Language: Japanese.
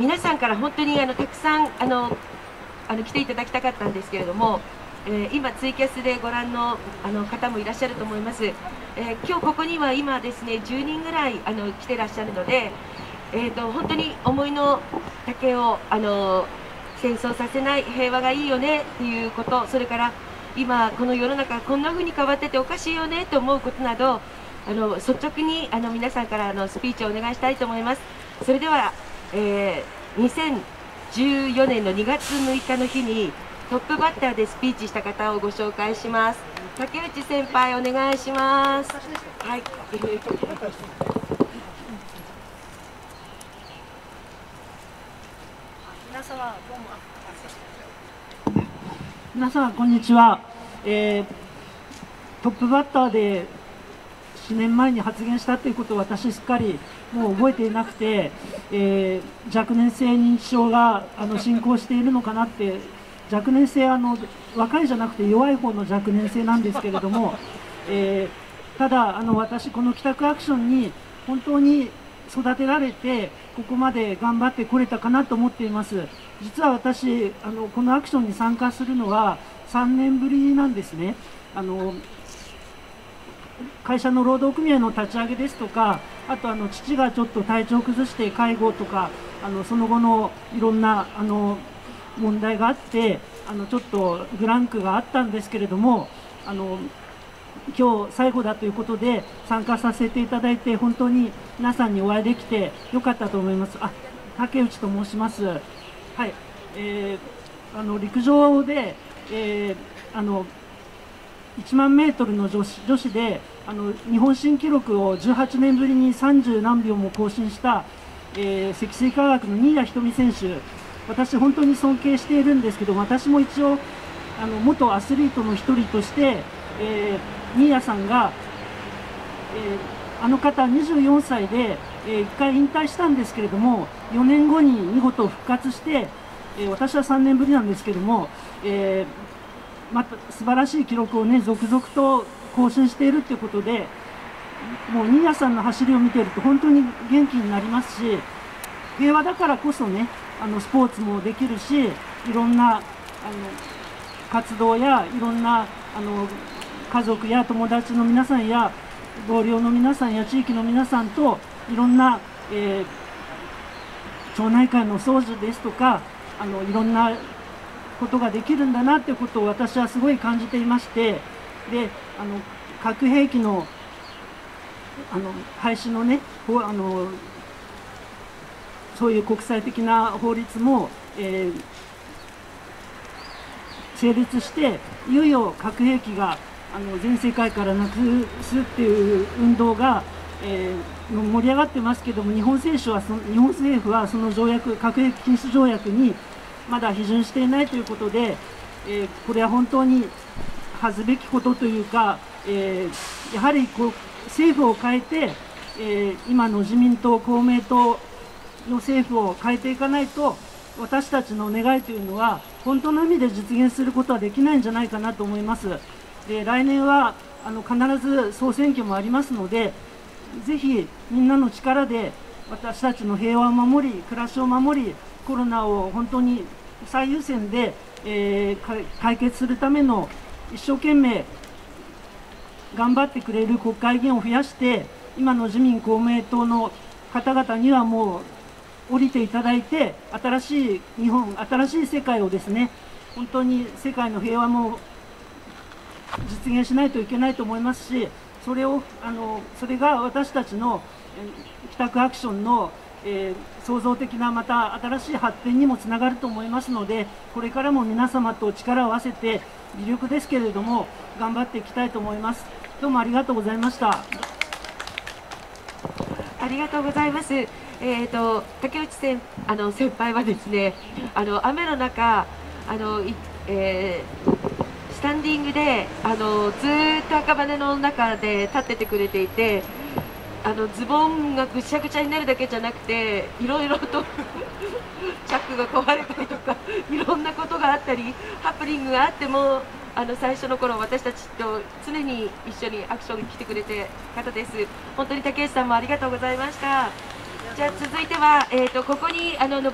皆さんから本当にたくさん来ていただきたかったんですけれども、今ツイキャスでご覧の方もいらっしゃると思います。今日ここには今ですね10人ぐらい来てらっしゃるので、本当に思いの丈を戦争させない、平和がいいよねっていうこと、それから今この世の中こんな風に変わってておかしいよねと思うことなど、率直に皆さんからスピーチをお願いしたいと思います。それでは、2014年の2月6日の日にトップバッターでスピーチした方をご紹介します。竹内先輩お願いします。はい皆様こんにちは、トップバッターで4年前に発言したということを私すっかりもう覚えていなくて、若年性認知症が進行しているのかなって、若年性若いじゃなくて弱い方の若年性なんですけれども、ただ私この北区アクションに本当に育てられてここまで頑張ってこれたかなと思っています。実は私このアクションに参加するのは3年ぶりなんですね。会社の労働組合の立ち上げですとか、あと父がちょっと体調を崩して介護とかその後のいろんな問題があってちょっとブランクがあったんですけれども、今日最後だということで参加させていただいて本当に皆さんにお会いできてよかったと思います。あ、竹内と申します。はい、陸上で、1万メートルの女子で日本新記録を18年ぶりに30何秒も更新した、積水化学の新谷仁美選手、私、本当に尊敬しているんですけど、私も一応元アスリートの一人として、新谷さんが、あの方24歳で、1回引退したんですけれども、4年後に見事復活して、私は3年ぶりなんですけども、また素晴らしい記録を、ね、続々と更新しているということで、もう新谷さんの走りを見ていると本当に元気になりますし、平和だからこそね、スポーツもできるし、いろんな活動やいろんな家族や友達の皆さんや同僚の皆さんや地域の皆さんといろんな、町内会の掃除ですとかいろんなことができるんだなということを私はすごい感じていまして、で核兵器の廃止のねそういう国際的な法律も、成立していよいよ核兵器が全世界からなくすっていう運動が、盛り上がってますけども、日本政府はその条約、核兵器禁止条約にまだ批准していないということで、これは本当に恥ずべきことというか、やはりこう政府を変えて、今の自民党、公明党の政府を変えていかないと、私たちの願いというのは本当の意味で実現することはできないんじゃないかなと思います。で、来年は必ず総選挙もありますので、ぜひみんなの力で私たちの平和を守り、暮らしを守り、コロナを本当に最優先で、解決するための一生懸命頑張ってくれる国会議員を増やして、今の自民公明党の方々にはもう降りていただいて、新しい日本、新しい世界をですね、本当に世界の平和も実現しないといけないと思いますし、それが私たちの北区アクションの、創造的なまた新しい発展にもつながると思いますので、これからも皆様と力を合わせて、微力ですけれども頑張っていきたいと思います。どうもありがとうございました。ありがとうございます。竹内先輩はですね、雨の中スタンディングでずっと赤羽の中で立っててくれていて、ズボンがぐちゃぐちゃになるだけじゃなくて、いろいろとチャックが壊れたりとか、いろんなことがあったり、ハプニングがあっても最初の頃私たちと常に一緒にアクションに来てくれて方です。本当に竹内さんもありがとうございました。じゃあ続いてはここに登り